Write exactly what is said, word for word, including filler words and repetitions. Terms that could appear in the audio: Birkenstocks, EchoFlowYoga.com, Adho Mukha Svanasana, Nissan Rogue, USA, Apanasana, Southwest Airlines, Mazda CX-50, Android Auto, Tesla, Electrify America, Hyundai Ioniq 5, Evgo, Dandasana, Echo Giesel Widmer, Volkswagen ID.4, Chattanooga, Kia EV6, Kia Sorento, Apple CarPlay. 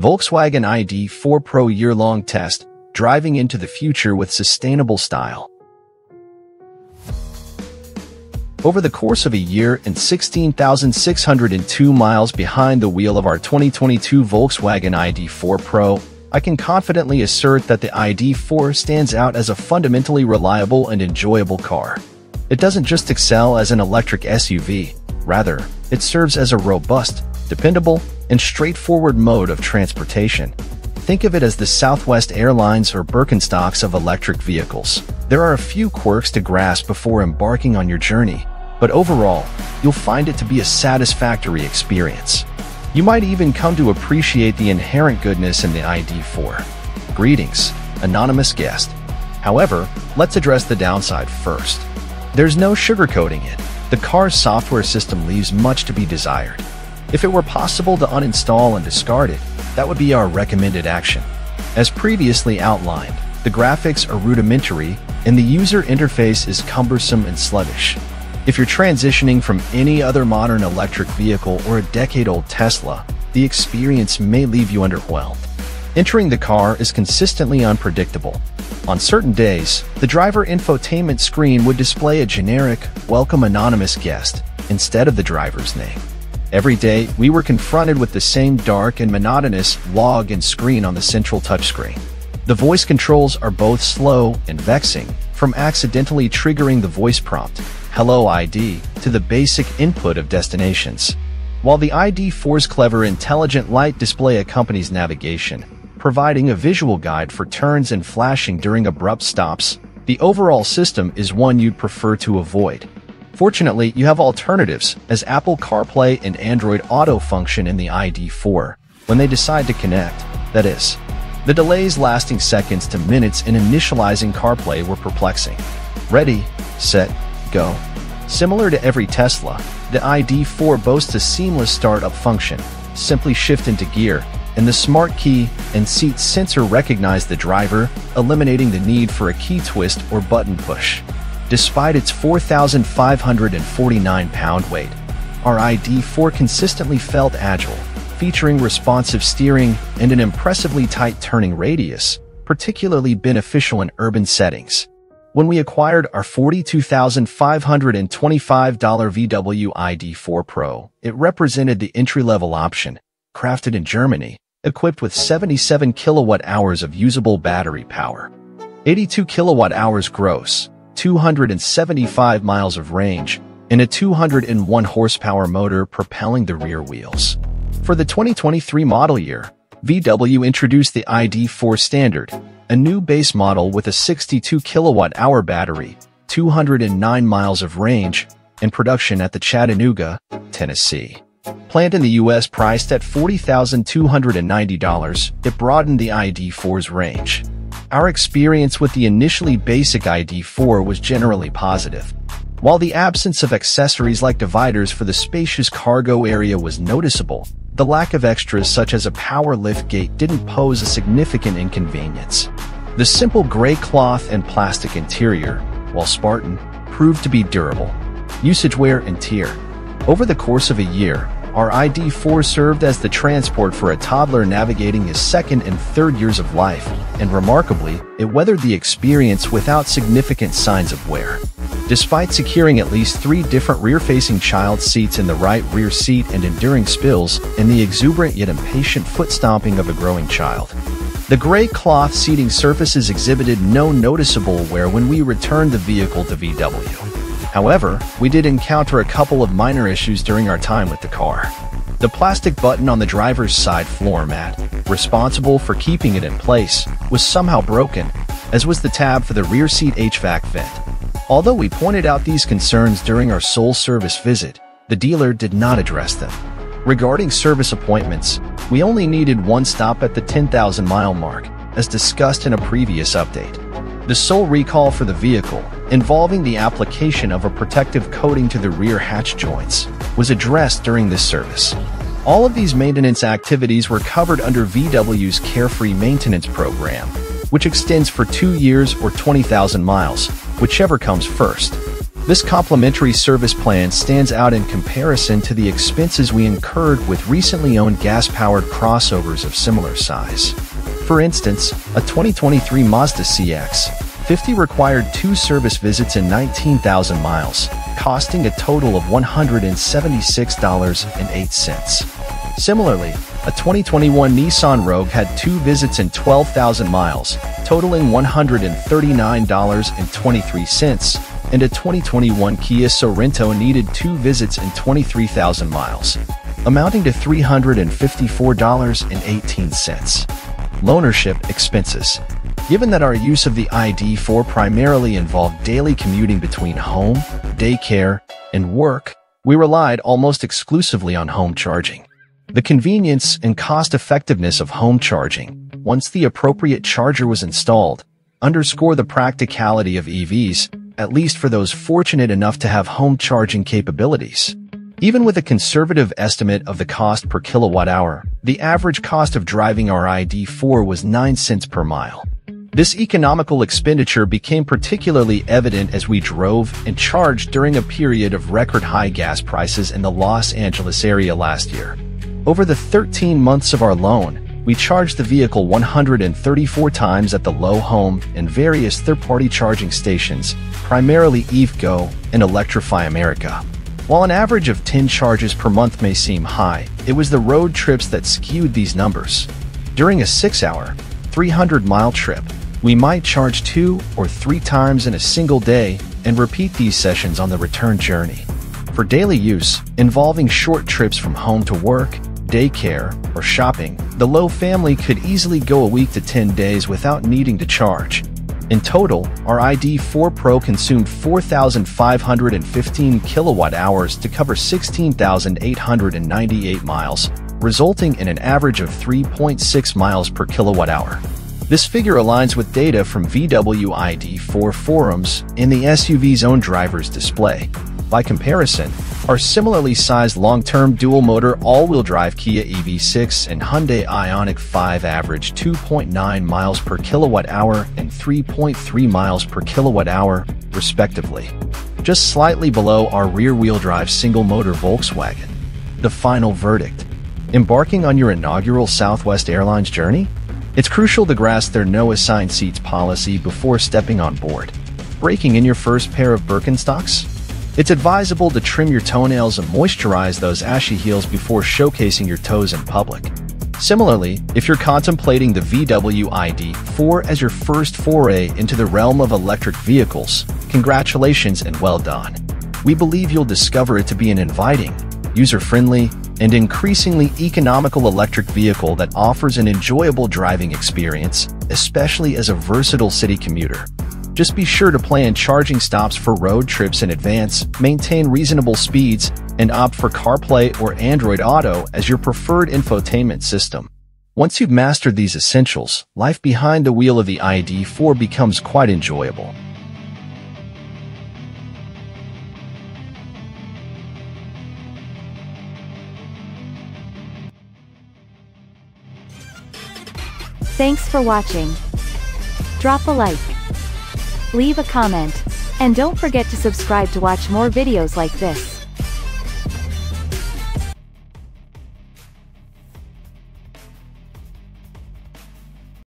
Volkswagen I D four Pro year-long test, driving into the future with sustainable style. Over the course of a year and sixteen thousand six hundred two miles behind the wheel of our twenty twenty-two Volkswagen I D four Pro, I can confidently assert that the I D four stands out as a fundamentally reliable and enjoyable car. It doesn't just excel as an electric S U V, rather, it serves as a robust, dependable, and straightforward mode of transportation. Think of it as the Southwest Airlines or Birkenstocks of electric vehicles. There are a few quirks to grasp before embarking on your journey, but overall, you'll find it to be a satisfactory experience. You might even come to appreciate the inherent goodness in the I D four. Greetings, anonymous guest. However, let's address the downside first. There's no sugarcoating it. The car's software system leaves much to be desired. If it were possible to uninstall and discard it, that would be our recommended action. As previously outlined, the graphics are rudimentary and the user interface is cumbersome and sluggish. If you're transitioning from any other modern electric vehicle or a decade-old Tesla, the experience may leave you underwhelmed. Entering the car is consistently unpredictable. On certain days, the driver infotainment screen would display a generic, welcome anonymous guest, instead of the driver's name. Every day, we were confronted with the same dark and monotonous login screen on the central touchscreen. The voice controls are both slow and vexing, from accidentally triggering the voice prompt, Hello I D, to the basic input of destinations. While the I D four's clever intelligent light display accompanies navigation, providing a visual guide for turns and flashing during abrupt stops, the overall system is one you'd prefer to avoid. Fortunately, you have alternatives, as Apple CarPlay and Android Auto function in the I D four, when they decide to connect, that is. The delays lasting seconds to minutes in initializing CarPlay were perplexing. Ready, set, go. Similar to every Tesla, the I D four boasts a seamless startup function. Simply shift into gear, and the smart key and seat sensor recognize the driver, eliminating the need for a key twist or button push. Despite its four thousand five hundred forty-nine pound weight, our I D four consistently felt agile, featuring responsive steering and an impressively tight turning radius, particularly beneficial in urban settings. When we acquired our forty-two thousand five hundred twenty-five dollar V W I D four Pro, it represented the entry-level option, crafted in Germany, equipped with seventy-seven kilowatt-hours of usable battery power, eighty-two kilowatt-hours gross, two hundred seventy-five miles of range, and a two hundred one horsepower motor propelling the rear wheels. For the twenty twenty-three model year, V W introduced the I D four Standard, a new base model with a sixty-two kilowatt-hour battery, two hundred nine miles of range, and production at the Chattanooga, Tennessee plant in the U S priced at forty thousand two hundred ninety dollars, it broadened the I D four's range. Our experience with the initially basic I D four was generally positive. While the absence of accessories like dividers for the spacious cargo area was noticeable, the lack of extras such as a power lift gate didn't pose a significant inconvenience. The simple gray cloth and plastic interior, while Spartan, proved to be durable. Usage wear and tear. Over the course of a year, our I D four served as the transport for a toddler navigating his second and third years of life, and remarkably, it weathered the experience without significant signs of wear. Despite securing at least three different rear-facing child seats in the right rear seat and enduring spills, and the exuberant yet impatient foot-stomping of a growing child, the gray cloth seating surfaces exhibited no noticeable wear when we returned the vehicle to V W. However, we did encounter a couple of minor issues during our time with the car. The plastic button on the driver's side floor mat, responsible for keeping it in place, was somehow broken, as was the tab for the rear seat H V A C vent. Although we pointed out these concerns during our sole service visit, the dealer did not address them. Regarding service appointments, we only needed one stop at the ten thousand mile mark, as discussed in a previous update. The sole recall for the vehicle, involving the application of a protective coating to the rear hatch joints, was addressed during this service. All of these maintenance activities were covered under V W's Carefree Maintenance Program, which extends for two years or twenty thousand miles, whichever comes first. This complimentary service plan stands out in comparison to the expenses we incurred with recently owned gas-powered crossovers of similar size. For instance, a twenty twenty-three Mazda C X fifty required two service visits and nineteen thousand miles, costing a total of one hundred seventy-six dollars and eight cents. Similarly, a twenty twenty-one Nissan Rogue had two visits and twelve thousand miles, totaling one hundred thirty-nine dollars and twenty-three cents, and a twenty twenty-one Kia Sorento needed two visits and twenty-three thousand miles, amounting to three hundred fifty-four dollars and eighteen cents. Loanership expenses. Given that our use of the I D four primarily involved daily commuting between home, daycare, and work, we relied almost exclusively on home charging. The convenience and cost-effectiveness of home charging, once the appropriate charger was installed, underscore the practicality of E Vs, at least for those fortunate enough to have home charging capabilities. Even with a conservative estimate of the cost per kilowatt hour, the average cost of driving our I D four was nine cents per mile. This economical expenditure became particularly evident as we drove and charged during a period of record high gas prices in the Los Angeles area last year. Over the thirteen months of our loan, we charged the vehicle one hundred thirty-four times at the Low Home and various third-party charging stations, primarily Evgo and Electrify America. While an average of ten charges per month may seem high, it was the road trips that skewed these numbers. During a six-hour, three hundred mile trip, we might charge two or three times in a single day and repeat these sessions on the return journey. For daily use, involving short trips from home to work, daycare, or shopping, the Low family could easily go a week to ten days without needing to charge. In total, our I D four Pro consumed four thousand five hundred fifteen kilowatt hours to cover sixteen thousand eight hundred ninety-eight miles, resulting in an average of three point six miles per kilowatt hour. This figure aligns with data from V W I D four forums and the S U V's own driver's display. By comparison, our similarly sized long-term dual-motor all-wheel drive Kia E V six and Hyundai Ioniq five average two point nine miles per kilowatt hour and three point three miles per kilowatt hour, respectively, just slightly below our rear-wheel drive single-motor Volkswagen. The final verdict. Embarking on your inaugural Southwest Airlines journey? It's crucial to grasp their no assigned seats policy before stepping on board. Breaking in your first pair of Birkenstocks? It's advisable to trim your toenails and moisturize those ashy heels before showcasing your toes in public. Similarly, if you're contemplating the V W I D four as your first foray into the realm of electric vehicles, congratulations and well done. We believe you'll discover it to be an inviting, user-friendly, and increasingly economical electric vehicle that offers an enjoyable driving experience, especially as a versatile city commuter. Just be sure to plan charging stops for road trips in advance, maintain reasonable speeds, and opt for CarPlay or Android Auto as your preferred infotainment system. Once you've mastered these essentials, life behind the wheel of the I D four becomes quite enjoyable. Thanks for watching. Drop a like. Leave a comment, and don't forget to subscribe to watch more videos like this.